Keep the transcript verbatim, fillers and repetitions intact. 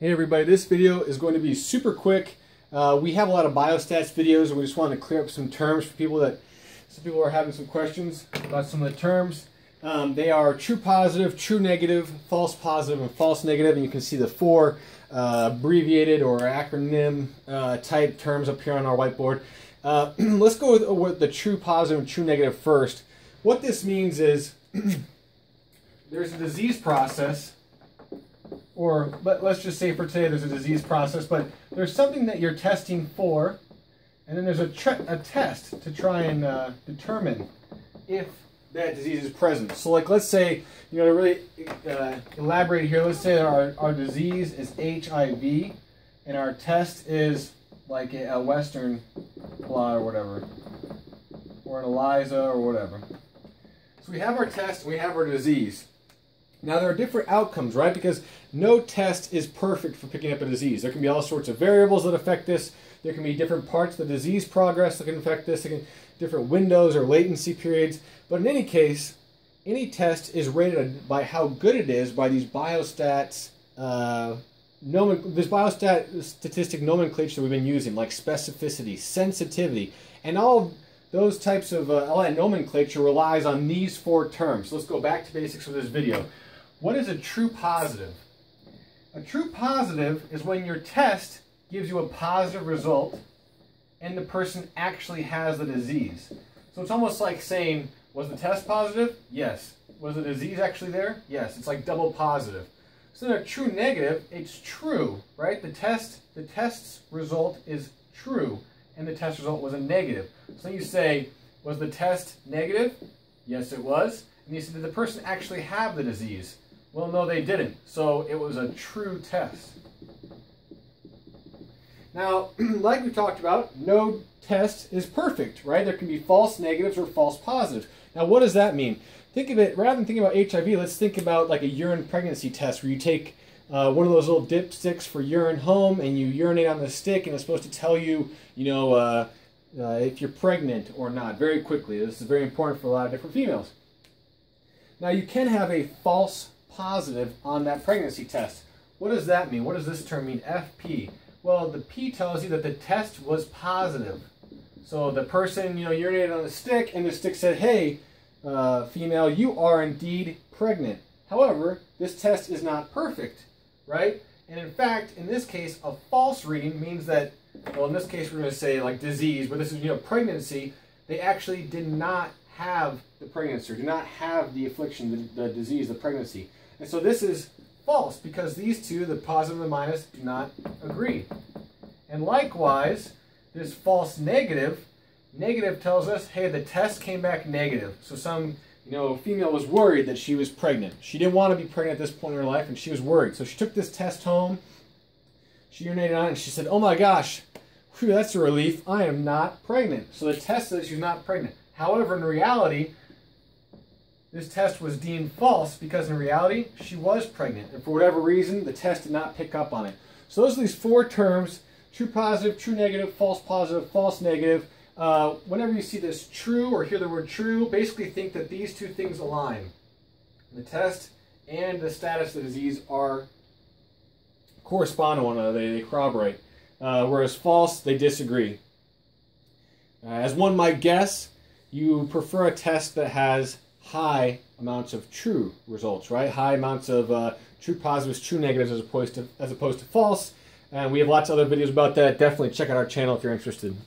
Hey everybody, this video is going to be super quick. Uh, we have a lot of biostats videos and we just wanted to clear up some terms for people that, some people are having some questions about some of the terms. Um, they are true positive, true negative, false positive, and false negative, and you can see the four uh, abbreviated or acronym uh, type terms up here on our whiteboard. Uh, let's go with, with the true positive and true negative first. What this means is there's a disease process, or let, let's just say for today there's a disease process, but there's something that you're testing for, and then there's a, a test to try and uh, determine if that disease is present. So like, let's say, you know, to really uh, elaborate here, let's say that our, our disease is H I V, and our test is like a, a Western blot or whatever, or an ELISA or whatever. So we have our test, we have our disease. Now there are different outcomes, right? Because no test is perfect for picking up a disease. There can be all sorts of variables that affect this. There can be different parts of the disease progress that can affect this. There can be different windows or latency periods. But in any case, any test is rated by how good it is by these biostats, uh, nomen this biostat statistic nomenclature we've been using, like specificity, sensitivity, and all those types of uh, all that nomenclature relies on these four terms. So let's go back to basics for this video. What is a true positive? A true positive is when your test gives you a positive result and the person actually has the disease. So it's almost like saying, was the test positive? Yes. Was the disease actually there? Yes. It's like double positive. So then a true negative, it's true, right? The test, the test's result is true and the test result was a negative. So you say, was the test negative? Yes, it was. And you say, did the person actually have the disease? Well, no, they didn't. So it was a true test. Now, like we talked about, no test is perfect, right? There can be false negatives or false positives. Now, what does that mean? Think of it, rather than thinking about H I V, let's think about like a urine pregnancy test where you take uh, one of those little dipsticks for urine home and you urinate on the stick and it's supposed to tell you, you know, uh, uh, if you're pregnant or not very quickly. This is very important for a lot of different females. Now, you can have a false positive on that pregnancy test. What does that mean? What does this term mean, F P? Well, the P tells you that the test was positive. So the person, you know, urinated on the stick, and the stick said, hey, uh, female, you are indeed pregnant. However, this test is not perfect, right? And in fact, in this case, a false reading means that, well, in this case, we're going to say, like, disease, but this is, you know, pregnancy. They actually did not have the pregnancy, or do not have the affliction, the, the disease, the pregnancy. And so this is false because these two, the positive and the minus, do not agree. And likewise, this false negative, negative tells us, hey, the test came back negative. So some, you know, female was worried that she was pregnant. She didn't want to be pregnant at this point in her life, and she was worried. So she took this test home, she urinated on it, and she said, oh my gosh, whew, that's a relief, I am not pregnant. So the test says she's not pregnant. However, in reality, this test was deemed false because in reality, she was pregnant. And for whatever reason, the test did not pick up on it. So those are these four terms, true positive, true negative, false positive, false negative. Uh, whenever you see this true or hear the word true, basically think that these two things align. The test and the status of the disease are correspond to one another, they, they corroborate. Uh, whereas false, they disagree. Uh, as one might guess, you prefer a test that has high amounts of true results, right? High amounts of uh, true positives, true negatives, as opposed to as opposed to false. And we have lots of other videos about that. Definitely check out our channel if you're interested.